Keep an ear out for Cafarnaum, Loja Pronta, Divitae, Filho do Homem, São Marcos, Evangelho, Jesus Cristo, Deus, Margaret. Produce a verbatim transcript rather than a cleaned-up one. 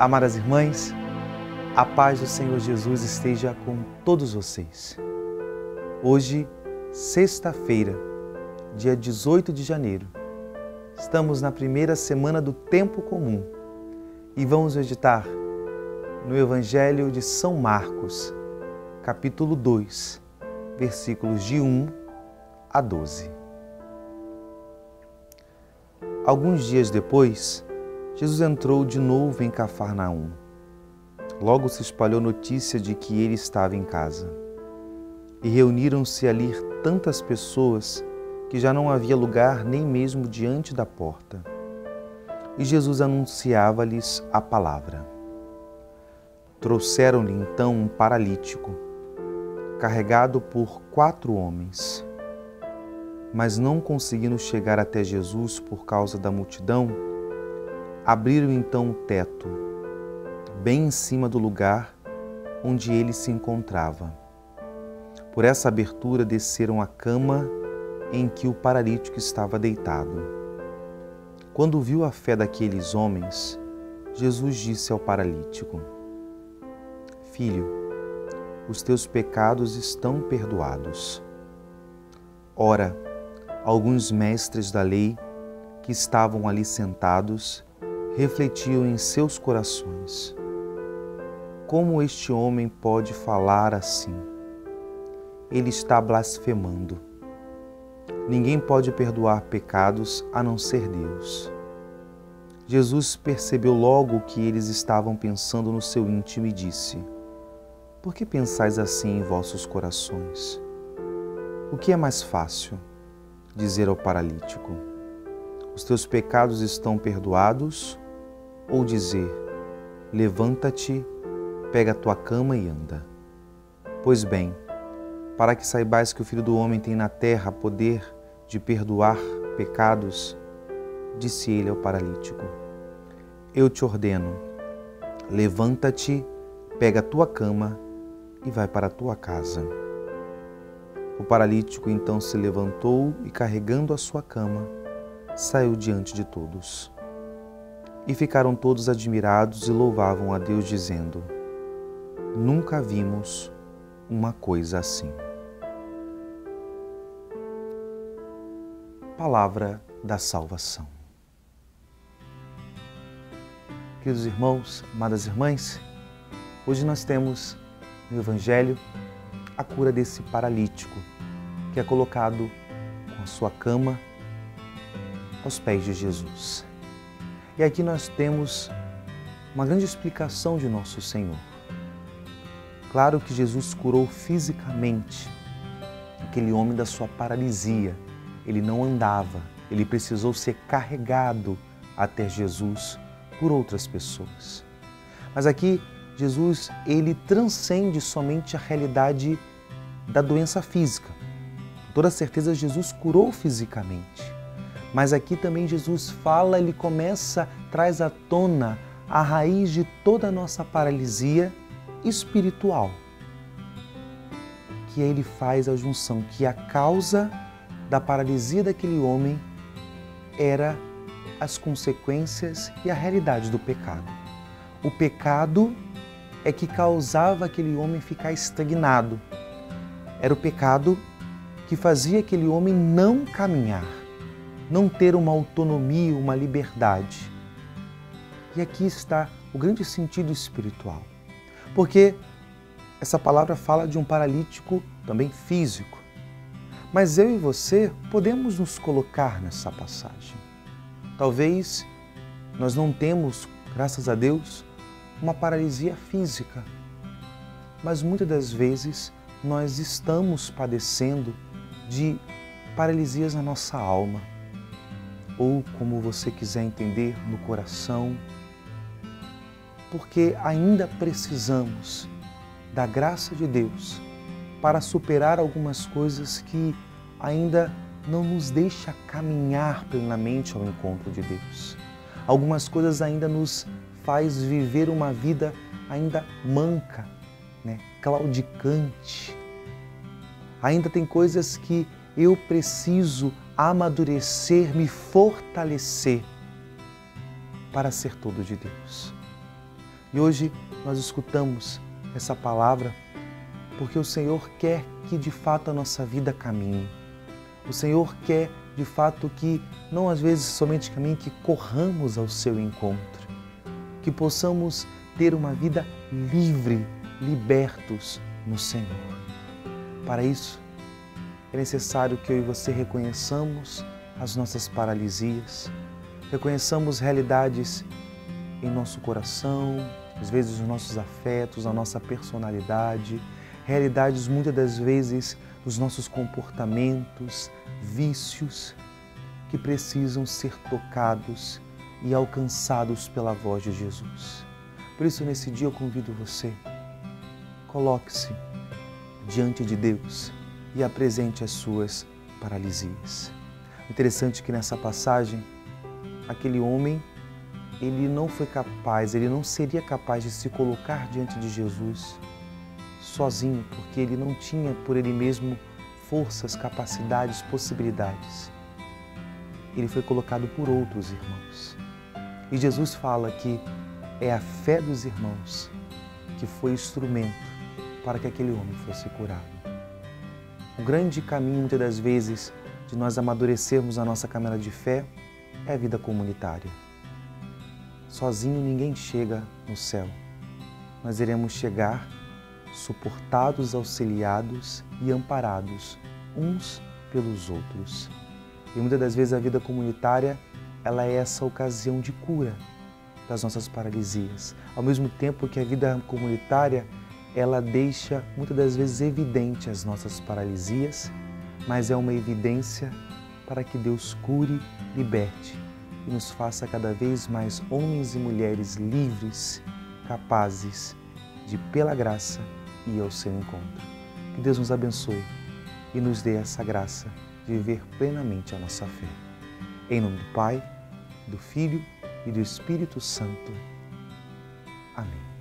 Amadas irmãs, a paz do Senhor Jesus esteja com todos vocês. Hoje, sexta-feira, dia dezoito de janeiro, estamos na primeira semana do tempo comum e vamos meditar no Evangelho de São Marcos, capítulo dois, versículos de um a doze. Alguns dias depois, Jesus entrou de novo em Cafarnaum. Logo se espalhou notícia de que ele estava em casa. E reuniram-se ali tantas pessoas que já não havia lugar nem mesmo diante da porta. E Jesus anunciava-lhes a palavra. Trouxeram-lhe então um paralítico, carregado por quatro homens. Mas não conseguindo chegar até Jesus por causa da multidão, abriram então o teto, bem em cima do lugar onde ele se encontrava. Por essa abertura desceram a cama em que o paralítico estava deitado. Quando viu a fé daqueles homens, Jesus disse ao paralítico: Filho, os teus pecados estão perdoados. Ora, alguns mestres da lei que estavam ali sentados refletiam em seus corações: como este homem pode falar assim? Ele está blasfemando. Ninguém pode perdoar pecados a não ser Deus. Jesus percebeu logo o que eles estavam pensando no seu íntimo e disse: Por que pensais assim em vossos corações? O que é mais fácil dizer ao paralítico: os teus pecados estão perdoados, ou dizer: levanta-te, pega a tua cama e anda? Pois bem, para que saibais que o Filho do Homem tem na terra poder de perdoar pecados, disse ele ao paralítico: eu te ordeno, levanta-te, pega a tua cama e vai para a tua casa. O paralítico então se levantou e, carregando a sua cama, saiu diante de todos. E ficaram todos admirados e louvavam a Deus, dizendo: Nunca vimos uma coisa assim. Palavra da salvação. Queridos irmãos, amadas irmãs, hoje nós temos no Evangelho a cura desse paralítico, que é colocado com a sua cama aos pés de Jesus. E aqui nós temos uma grande explicação de nosso Senhor. Claro que Jesus curou fisicamente aquele homem da sua paralisia. Ele não andava, ele precisou ser carregado até Jesus por outras pessoas. Mas aqui Jesus, ele transcende somente a realidade da doença física. Com toda certeza, Jesus curou fisicamente. Mas aqui também Jesus fala, ele começa, traz à tona a raiz de toda a nossa paralisia espiritual. Que ele faz a junção, que a causa da paralisia daquele homem era as consequências e a realidade do pecado. O pecado é que causava aquele homem ficar estagnado. Era o pecado que fazia aquele homem não caminhar, não ter uma autonomia, uma liberdade. E aqui está o grande sentido espiritual, porque essa palavra fala de um paralítico também físico. Mas eu e você podemos nos colocar nessa passagem. Talvez nós não temos, graças a Deus, uma paralisia física, mas muitas das vezes nós estamos padecendo de paralisias na nossa alma, ou como você quiser entender, no coração, porque ainda precisamos da graça de Deus para superar algumas coisas que ainda não nos deixa caminhar plenamente ao encontro de Deus. Algumas coisas ainda nos faz viver uma vida ainda manca, né? Claudicante. Ainda tem coisas que eu preciso amadurecer, me fortalecer para ser todo de Deus. E hoje nós escutamos essa palavra porque o Senhor quer que de fato a nossa vida caminhe. O Senhor quer de fato que, não às vezes somente caminhe, que corramos ao seu encontro, que possamos ter uma vida livre, libertos no Senhor. Para isso, é necessário que eu e você reconheçamos as nossas paralisias, reconheçamos realidades em nosso coração, às vezes os nossos afetos, a nossa personalidade, realidades muitas das vezes dos nossos comportamentos, vícios que precisam ser tocados e alcançados pela voz de Jesus. Por isso, nesse dia eu convido você, coloque-se diante de Deus e apresente as suas paralisias. Interessante que nessa passagem, aquele homem, ele não foi capaz, ele não seria capaz de se colocar diante de Jesus sozinho, porque ele não tinha por ele mesmo forças, capacidades, possibilidades. Ele foi colocado por outros irmãos. E Jesus fala que é a fé dos irmãos que foi instrumento para que aquele homem fosse curado. O grande caminho, muitas das vezes, de nós amadurecermos a nossa caminhada de fé é a vida comunitária. Sozinho ninguém chega no céu. Nós iremos chegar suportados, auxiliados e amparados uns pelos outros. E muitas das vezes a vida comunitária, ela é essa ocasião de cura das nossas paralisias. Ao mesmo tempo que a vida comunitária, ela deixa muitas das vezes evidente as nossas paralisias, mas é uma evidência para que Deus cure, liberte e nos faça cada vez mais homens e mulheres livres, capazes de, pela graça, ir ao seu encontro. Que Deus nos abençoe e nos dê essa graça de viver plenamente a nossa fé. Em nome do Pai, do Filho e do Espírito Santo. Amém.